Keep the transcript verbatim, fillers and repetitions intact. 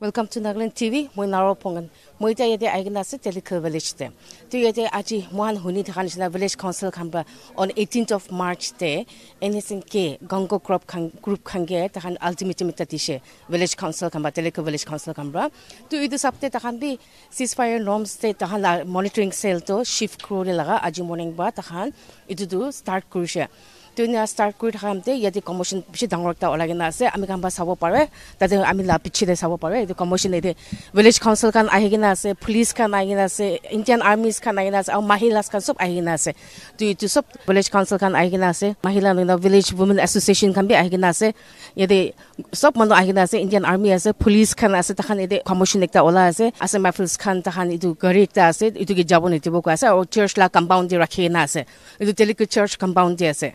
Welcome to Naglen T V. Moi Naro Pongan. Moi ta yete aigna se Thilixu Village te. Tu yete aji mohan huni thanisna Village Council khamba on eighteenth of March te. Anything ke Gongo Crop Group khange tahan ultimatum tatishe Village Council khamba Thilixu Village Council khamba. Tu idu sabte tahan bi ceasefire norms te tahan monitoring cell to shift crew laga aji morning ba tahan idu do start kurishe. Start good ham day, yet the commotion Pitangorta or Laganase, Amicamba Savopare, that Amila Pichide Savopare, the commotion at the Village Council can Ahiganase, police can Ahiganase, Indian armies can Ahiganase, or Mahilas can sub Ahiganase. Do you to sub Village Council can Ahiganase, Mahila and the Village Women Association can be Ahiganase, yet the submono Ahiganase, Indian army as a police can as a Tahani, the commotion nectar Olase, as a Mafils can Tahani to Garita, it to get Jabon to Bokasa or Church La Compound the Rakinase, the Telecute Church Compound the